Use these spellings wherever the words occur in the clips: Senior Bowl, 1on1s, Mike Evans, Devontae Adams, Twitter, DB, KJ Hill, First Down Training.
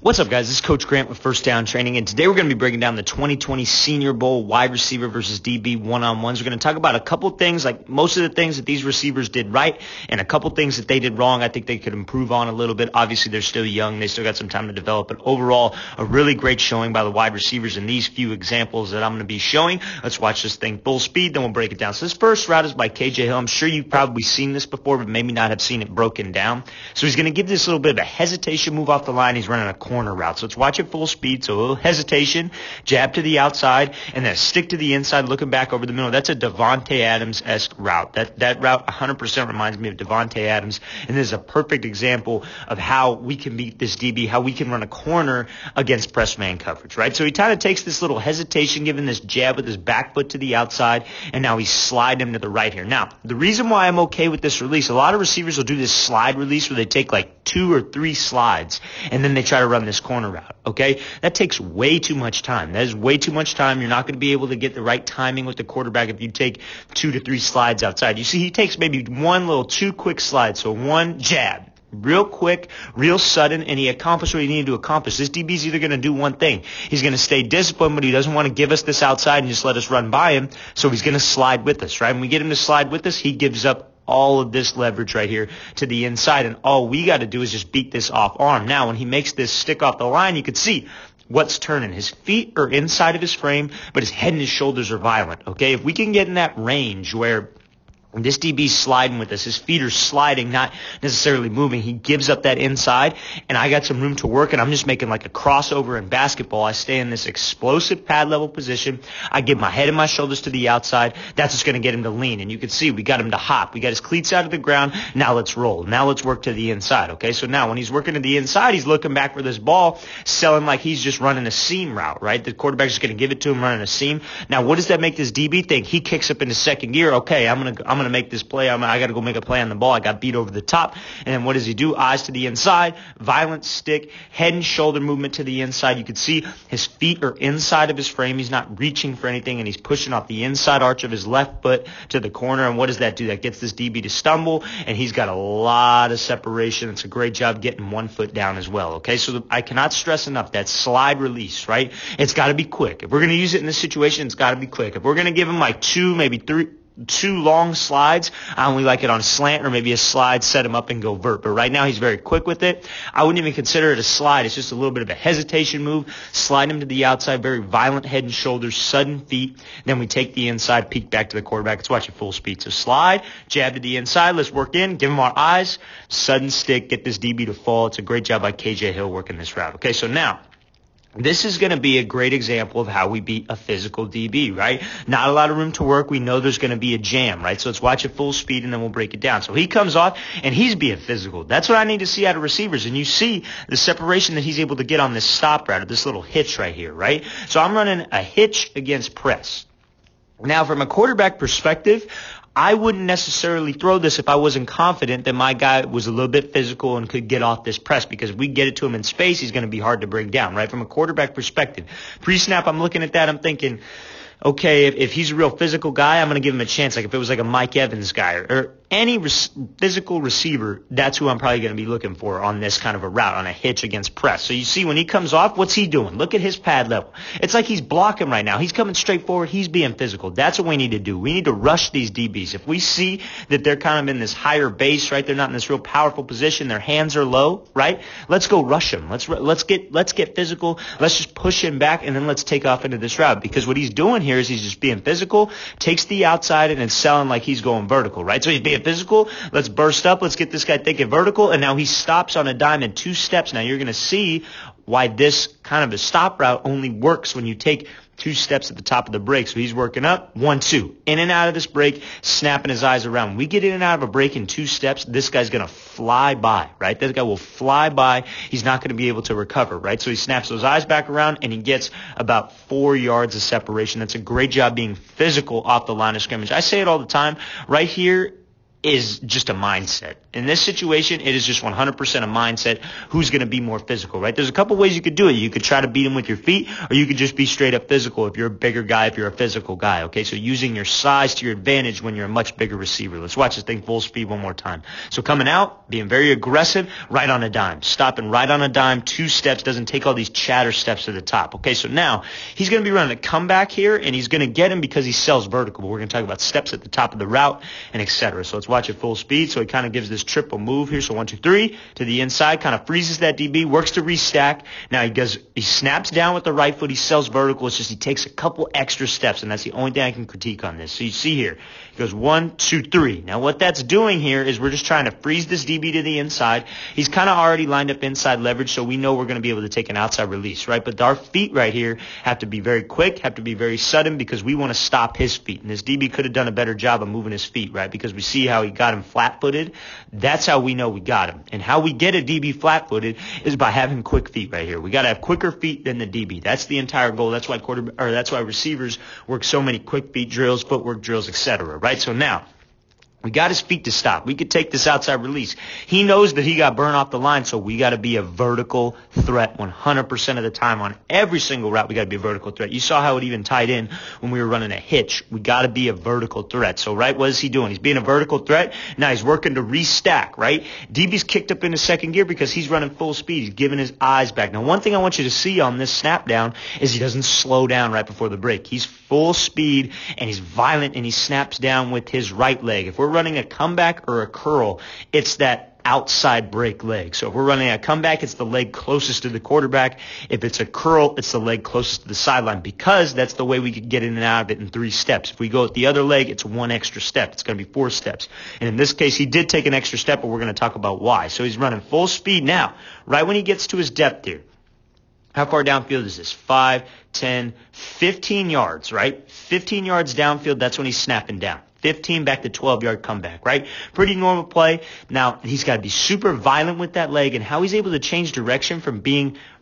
What's up, guys? This is Coach Grant with First Down Training, and today we're going to be breaking down the 2020 Senior Bowl wide receiver versus DB one-on-ones. We're going to talk about a couple things, like most of the things that these receivers did right and a couple things that they did wrong I think they could improve on a little bit. Obviously, they're still young. They still got some time to develop, but overall, a really great showing by the wide receivers in these few examples that I'm going to be showing. Let's watch this thing full speed, then we'll break it down. So this first route is by KJ Hill. I'm sure you've probably seen this before, but maybe not have seen it broken down. So he's going to give this little bit of a hesitation move off the line. He's running a corner route. So let's watch it full speed. So a little hesitation, jab to the outside, and then stick to the inside, looking back over the middle. That's a Devontae Adams-esque route. That route 100% reminds me of Devontae Adams, and this is a perfect example of how we can beat this DB, how we can run a corner against press man coverage, right? So he kind of takes this little hesitation, giving this jab with his back foot to the outside, and now we slide him to the right here. Now, the reason why I'm okay with this release, a lot of receivers will do this slide release where they take like 2 or 3 slides, and then they try to run this corner route, okay? That takes way too much time. That is way too much time. You're not going to be able to get the right timing with the quarterback if you take 2 to 3 slides outside. You see, he takes maybe two quick slides, so one jab. Real quick, real sudden, and he accomplished what he needed to accomplish. This DB's either going to do one thing. He's going to stay disciplined, but he doesn't want to give us this outside and just let us run by him, so he's going to slide with us, right? When we get him to slide with us, he gives up all of this leverage right here to the inside, and all we got to do is just beat this off arm. Now, when he makes this stick off the line, you can see what's turning. His feet are inside of his frame, but his head and his shoulders are violent, okay? If we can get in that range where this DB's sliding with us, his feet are sliding, not necessarily moving, he gives up that inside, and I got some room to work, and I'm just making like a crossover in basketball. I stay in this explosive pad level position. I give my head and my shoulders to the outside. That's what's going to get him to lean, and you can see we got him to hop. We got his cleats out of the ground. Now let's roll. Now let's work to the inside, okay? So now when he's working to the inside, he's looking back for this ball, selling like he's just running a seam route, right? The quarterback's just going to give it to him running a seam. Now what does that make this DB think? He kicks up into second gear. Okay, I'm going to make this play. I got to go make a play on the ball. I got beat over the top. And then what does he do? Eyes to the inside, violent stick, head and shoulder movement to the inside. You can see his feet are inside of his frame. He's not reaching for anything, and he's pushing off the inside arch of his left foot to the corner. And what does that do? That gets this DB to stumble, and he's got a lot of separation. It's a great job getting one foot down as well, okay? So I cannot stress enough that slide release, right? It's got to be quick. If we're going to use it in this situation, it's got to be quick. If we're going to give him like 2, maybe 3 long slides, I only like it on a slant or maybe a slide, set him up and go vert. But right now he's very quick with it. I wouldn't even consider it a slide. It's just a little bit of a hesitation move, slide him to the outside, very violent head and shoulders, sudden feet. Then we take the inside, peek back to the quarterback. Let's watch it full speed. So slide, jab to the inside. Let's work in, give him our eyes, sudden stick, get this DB to fall. It's a great job by KJ Hill working this route. Okay, so now this is going to be a great example of how we beat a physical DB, right? Not a lot of room to work. We know there's going to be a jam, right? So let's watch it full speed, and then we'll break it down. So he comes off, and he's being physical. That's what I need to see out of receivers. And you see the separation that he's able to get on this stop route, or this little hitch right here, right? So I'm running a hitch against press. Now, from a quarterback perspective, I wouldn't necessarily throw this if I wasn't confident that my guy was a little bit physical and could get off this press, because if we get it to him in space, he's going to be hard to break down, right? From a quarterback perspective, pre-snap, I'm looking at that, I'm thinking, okay, if he's a real physical guy, I'm going to give him a chance. Like if it was like a Mike Evans guy or any physical receiver, that's who I'm probably going to be looking for on this kind of a route, on a hitch against press. So you see when he comes off, what's he doing? Look at his pad level. It's like he's blocking right now. He's coming straight forward. He's being physical. That's what we need to do. We need to rush these DBs. If we see that they're kind of in this higher base, right, they're not in this real powerful position, their hands are low, right, let's go rush him. Let's get physical. Let's just push him back, and then let's take off into this route, because what he's doing here is he's just being physical, takes the outside, and it's selling like he's going vertical, right? So he's being physical. Let's burst up. Let's get this guy thinking vertical, and now he stops on a dime in 2 steps. Now you're going to see why this kind of a stop route only works when you take 2 steps at the top of the break. So he's working up, 1, 2, in and out of this break, snapping his eyes around. When we get in and out of a break in 2 steps, this guy's going to fly by, right? This guy will fly by. He's not going to be able to recover, right? So he snaps those eyes back around, and he gets about 4 yards of separation. That's a great job being physical off the line of scrimmage. I say it all the time. Right here, is just a mindset. In this situation, it is just 100% a mindset. Who's going to be more physical, right? There's a couple ways you could do it. You could try to beat him with your feet, or you could just be straight up physical if you're a bigger guy, if you're a physical guy, okay? So using your size to your advantage when you're a much bigger receiver. Let's watch this thing full speed one more time. So coming out, being very aggressive, right on a dime. Stopping right on a dime, two steps, doesn't take all these chatter steps to the top, okay? So now he's going to be running a comeback here, and he's going to get him because he sells vertical. But we're going to talk about steps at the top of the route and et cetera. So let's watch it full speed. So he kind of gives this triple move here. So 1, 2, 3 to the inside, kind of freezes that DB, works to restack. Now he snaps down with the right foot. He sells vertical. It's just he takes a couple extra steps, and that's the only thing I can critique on this. So you see here, he goes 1, 2, 3. Now what that's doing here is we're just trying to freeze this DB to the inside. He's kind of already lined up inside leverage, so we know we're going to be able to take an outside release, right? But our feet right here have to be very quick, have to be very sudden, because we want to stop his feet. And this DB could have done a better job of moving his feet, right? Because we see how he got him flat-footed. That's how we know we got him. And how we get a DB flat-footed is by having quick feet right here. We got to have quicker feet than the DB. That's the entire goal. That's why receivers work so many quick feet drills, footwork drills, etc. Right? So now we got his feet to stop. We could take this outside release. He knows that he got burned off the line, so we got to be a vertical threat 100% of the time. On every single route, we got to be a vertical threat. You saw how it even tied in when we were running a hitch. We got to be a vertical threat. So, right, what is he doing? He's being a vertical threat. Now he's working to restack, right? DB's kicked up into second gear because he's running full speed. He's giving his eyes back. Now, one thing I want you to see on this snap down is he doesn't slow down right before the break. He's full speed, and he's violent, and he snaps down with his right leg. If we're running a comeback or a curl, it's that outside break leg. So if we're running a comeback, it's the leg closest to the quarterback. If it's a curl, it's the leg closest to the sideline, because that's the way we could get in and out of it in 3 steps. If we go with the other leg, it's 1 extra step. It's going to be 4 steps. And in this case, he did take an extra step, but we're going to talk about why. So he's running full speed now, right when he gets to his depth here. How far downfield is this? 5, 10, 15 yards, right? 15 yards downfield, that's when he's snapping down. 15 back to 12-yard comeback, right? Pretty normal play. Now, he's got to be super violent with that leg, and how he's able to change direction from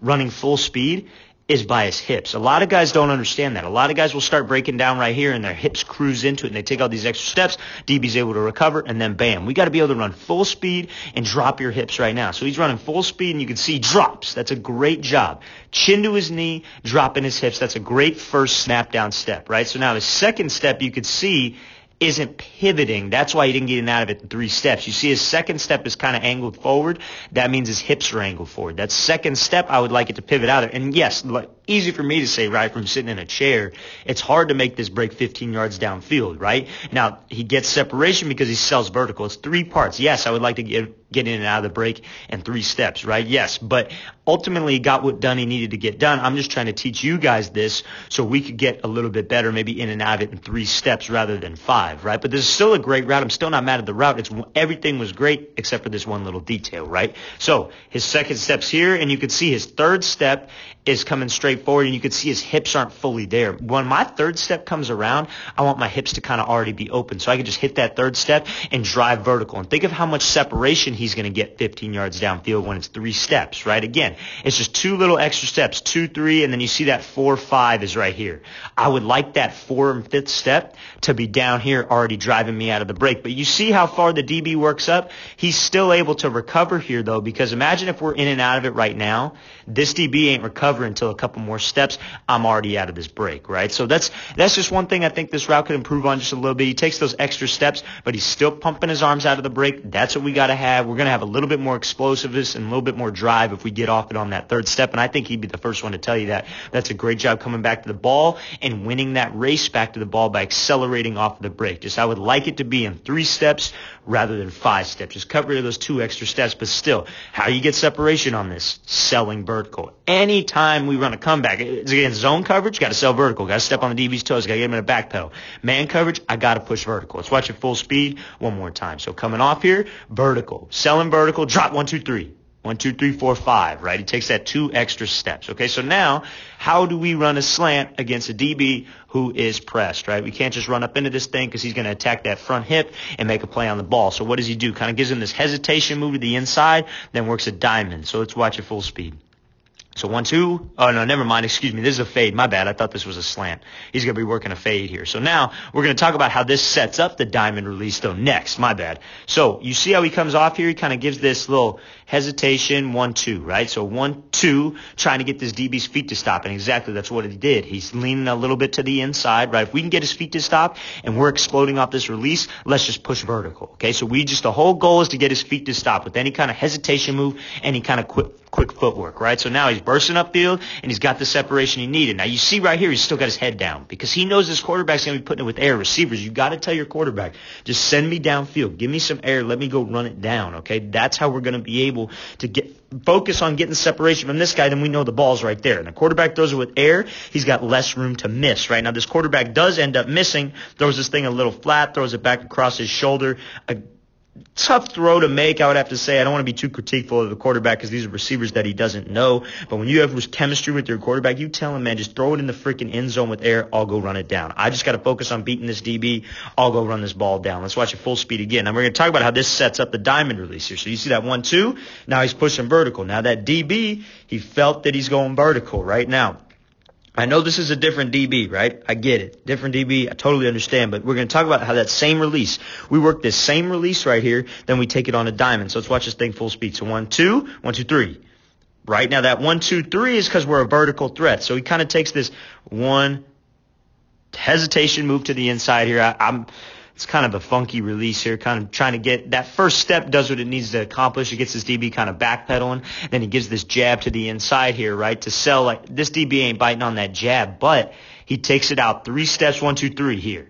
running full speed is by his hips. A lot of guys don't understand that. A lot of guys will start breaking down right here, and their hips cruise into it, and they take all these extra steps. DB's able to recover, and then bam. We got to be able to run full speed and drop your hips right now. So he's running full speed, and you can see drops. That's a great job. Chin to his knee, dropping his hips. That's a great first snap down step, right? So now his second step, you could see, isn't pivoting. That's why he didn't get in out of it in 3 steps. You see his second step is kind of angled forward. That means his hips are angled forward. That second step, I would like it to pivot out of. And yes, easy for me to say, right, from sitting in a chair. It's hard to make this break 15 yards downfield, right? Now, he gets separation because he sells vertical. It's 3 parts. Yes, I would like to get in and out of the break in 3 steps, right? Yes, but ultimately he got what done he needed to get done. I'm just trying to teach you guys this so we could get a little bit better, maybe in and out of it in 3 steps rather than 5, right? But this is still a great route. I'm still not mad at the route. Everything was great except for this one little detail, right? So his second step's here, and you can see his third step is coming straight forward, and you can see his hips aren't fully there. When my third step comes around, I want my hips to kind of already be open, so I can just hit that third step and drive vertical. And think of how much separation he's going to get 15 yards downfield when it's 3 steps, right? Again, it's just 2 little extra steps, 2, 3, and then you see that 4, 5 is right here. I would like that 4th and 5th step to be down here already driving me out of the break. But you see how far the DB works up? He's still able to recover here, though, because imagine if we're in and out of it right now. This DB ain't recovering until a couple more steps. I'm already out of this break, right? So that's just one thing I think this route could improve on just a little bit. He takes those extra steps, but he's still pumping his arms out of the break. That's what we got to have. We're going to have a little bit more explosiveness and a little bit more drive if we get off it on that 3rd step, and I think he'd be the first one to tell you that. That's a great job coming back to the ball and winning that race back to the ball by accelerating off the break. Just I would like it to be in 3 steps rather than 5 steps. Just cover those 2 extra steps, but still, how you get separation on this? Selling vertical. Anytime we run a comeback, it's again zone coverage, got to sell vertical, got to step on the DB's toes, got to get him in a back pedal. Man coverage, I got to push vertical. Let's watch it full speed one more time. So coming off here, vertical. Selling vertical, drop 1, 2, 3. 1, 2, 3, 4, 5, right? He takes that 2 extra steps. Okay, so now how do we run a slant against a DB who is pressed, right? We can't just run up into this thing because he's going to attack that front hip and make a play on the ball. So what does he do? Kind of gives him this hesitation move to the inside, then works a diamond. So let's watch it full speed. So 1-2. Oh, no, never mind. Excuse me. This is a fade. My bad. I thought this was a slant. He's going to be working a fade here. So now we're going to talk about how this sets up the diamond release, though, next. My bad. So you see how he comes off here? He kind of gives this little hesitation, 1-2, right? So 1-2, trying to get this DB's feet to stop. And exactly that's what he did. He's leaning a little bit to the inside, right? If we can get his feet to stop and we're exploding off this release, let's just push vertical, okay? So the whole goal is to get his feet to stop with any kind of hesitation move, any kind of quick footwork, right? So now he's bursting upfield, and he's got the separation he needed. Now, you see right here, he's still got his head down because he knows his quarterback's going to be putting it with air. Receivers, you got to tell your quarterback, just send me downfield. Give me some air. Let me go run it down, okay? That's how we're going to be able to focus on getting separation from this guy. Then we know the ball's right there. And the quarterback throws it with air. He's got less room to miss, right? Now, this quarterback does end up missing, throws this thing a little flat, throws it back across his shoulder. Tough throw to make, I would have to say. I don't want to be too critiqueful of the quarterback because these are receivers that he doesn't know. But when you have chemistry with your quarterback, you tell him, man, just throw it in the freaking end zone with air. I'll go run it down. I just got to focus on beating this DB. I'll go run this ball down. Let's watch it full speed again. And we're going to talk about how this sets up the diamond release here. So you see that 1-2. Now he's pushing vertical. Now that DB, he felt that he's going vertical right now. I know this is a different DB, right? I get it. Different DB, I totally understand, but we're going to talk about how that same release, we work this same release right here, then we take it on a diamond. So let's watch this thing full speed. So 1-2, 1-2-3. Right now that 1-2-3 is because we're a vertical threat. So he kind of takes this one hesitation move to the inside here. It's kind of a funky release here, kind of trying to get that first step does what it needs to accomplish. It gets this DB kind of backpedaling. Then he gives this jab to the inside here, right, to sell like this DB ain't biting on that jab, but he takes it out 3 steps, 1-2-3 here.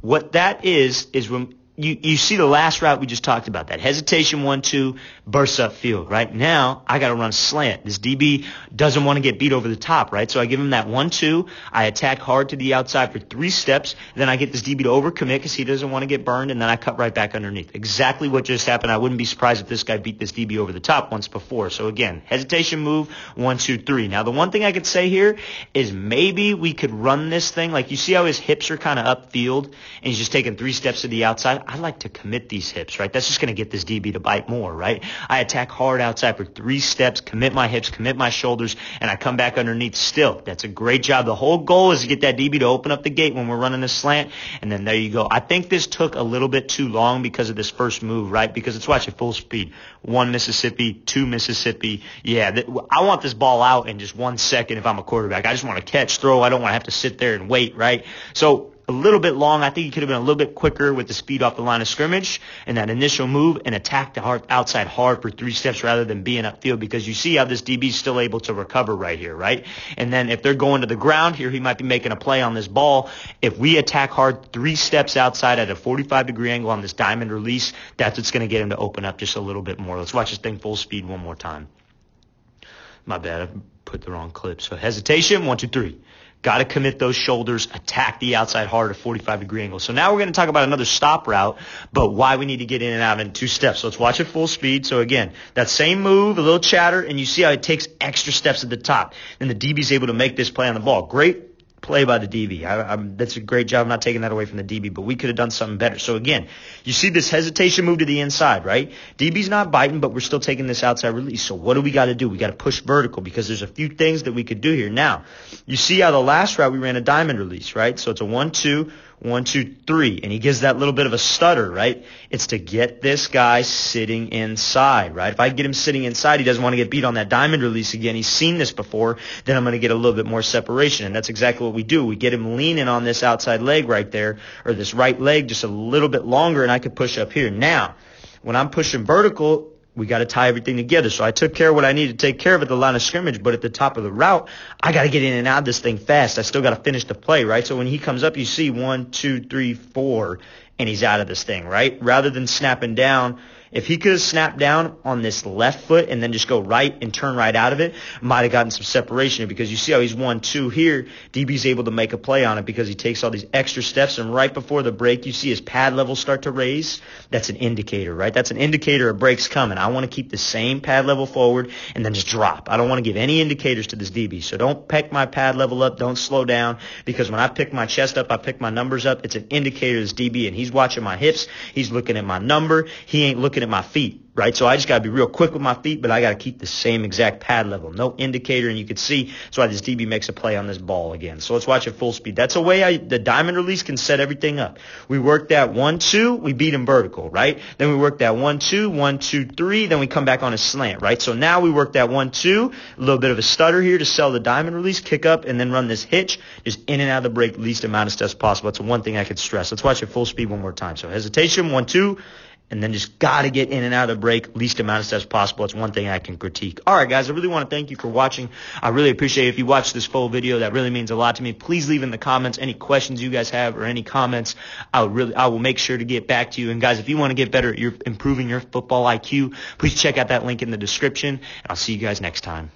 What that is when you see the last route we just talked about, that hesitation 1-2, bursts up field, right? Now I got to run slant. This DB doesn't want to get beat over the top, right? So I give him that 1-2. I attack hard to the outside for 3 steps. Then I get this DB to overcommit because he doesn't want to get burned, and then I cut right back underneath. Exactly what just happened. I wouldn't be surprised if this guy beat this DB over the top once before. So again, hesitation move, 1-2-3. Now the one thing I could say here is maybe we could run this thing. Like you see how his hips are kind of upfield, and he's just taking 3 steps to the outside. I like to commit these hips, right? That's just going to get this DB to bite more, right? I attack hard outside for 3 steps, commit my hips, commit my shoulders, and I come back underneath still. That's a great job. The whole goal is to get that DB to open up the gate when we're running this slant, and then there you go. I think this took a little bit too long because of this first move, right? Because it's watching full speed. 1 Mississippi, 2 Mississippi. Yeah, I want this ball out in just 1 second if I'm a quarterback. I just want to catch, throw. I don't want to have to sit there and wait, right? So a little bit long. I think he could have been a little bit quicker with the speed off the line of scrimmage and that initial move and attack the outside hard for 3 steps rather than being upfield, because you see how this DB is still able to recover right here, right? And then if they're going to the ground here, he might be making a play on this ball. If we attack hard 3 steps outside at a 45-degree angle on this diamond release, that's what's going to get him to open up just a little bit more. Let's watch this thing full speed one more time. My bad. I put the wrong clip. So hesitation, 1-2-3. Got to commit those shoulders, attack the outside hard at 45-degree angle. So now we're going to talk about another stop route, but why we need to get in and out in 2 steps. So let's watch it full speed. So again, that same move, a little chatter, and you see how it takes extra steps at the top. And the DB's able to make this play on the ball. Great play by the DB. That's a great job. I'm not taking that away from the DB, but we could have done something better. So again, you see this hesitation move to the inside, right? DB's not biting, but we're still taking this outside release. So what do we got to do? We got to push vertical because there's a few things that we could do here. Now, you see how the last route we ran a diamond release, right? So it's a 1-2, 1-2-3, and he gives that little bit of a stutter, right? It's to get this guy sitting inside, right? If I get him sitting inside, he doesn't want to get beat on that diamond release again. He's seen this before. Then I'm going to get a little bit more separation, and that's exactly what we do. We get him leaning on this outside leg right there, or this right leg just a little bit longer, and I could push up here. Now, when I'm pushing vertical, we got to tie everything together. So I took care of what I needed to take care of at the line of scrimmage, but at the top of the route, I got to get in and out of this thing fast. I still got to finish the play, right? So when he comes up, you see 1, 2, 3, 4, and he's out of this thing, right? Rather than snapping down, if he could have snapped down on this left foot and then just go right and turn right out of it, might have gotten some separation, because you see how he's 1-2 here. DB's able to make a play on it because he takes all these extra steps, and right before the break, you see his pad level start to raise. That's an indicator, right? That's an indicator a break's coming. I want to keep the same pad level forward and then just drop. I don't want to give any indicators to this DB, so don't pick my pad level up. Don't slow down, because when I pick my chest up, I pick my numbers up. It's an indicator to this DB, and he's watching my hips. He's looking at my number. He ain't looking at my feet, right? So I just got to be real quick with my feet, but I got to keep the same exact pad level. No indicator, and you can see, so I just DB makes a play on this ball again. So let's watch it full speed. That's a way the diamond release can set everything up. We work that 1-2, we beat him vertical, right? Then we work that 1-2, 1-2-3, then we come back on a slant, right? So now we work that 1-2, a little bit of a stutter here to sell the diamond release, kick up, and then run this hitch, just in and out of the break, least amount of steps possible. That's the one thing I could stress. Let's watch it full speed one more time. So hesitation, 1-2. And then just got to get in and out of the break, least amount of steps possible. It's one thing I can critique. All right, guys, I really want to thank you for watching. I really appreciate it. If you watched this full video, that really means a lot to me. Please leave in the comments any questions you guys have or any comments. I will make sure to get back to you. And, guys, if you want to get better at improving your football IQ, please check out that link in the description. And I'll see you guys next time.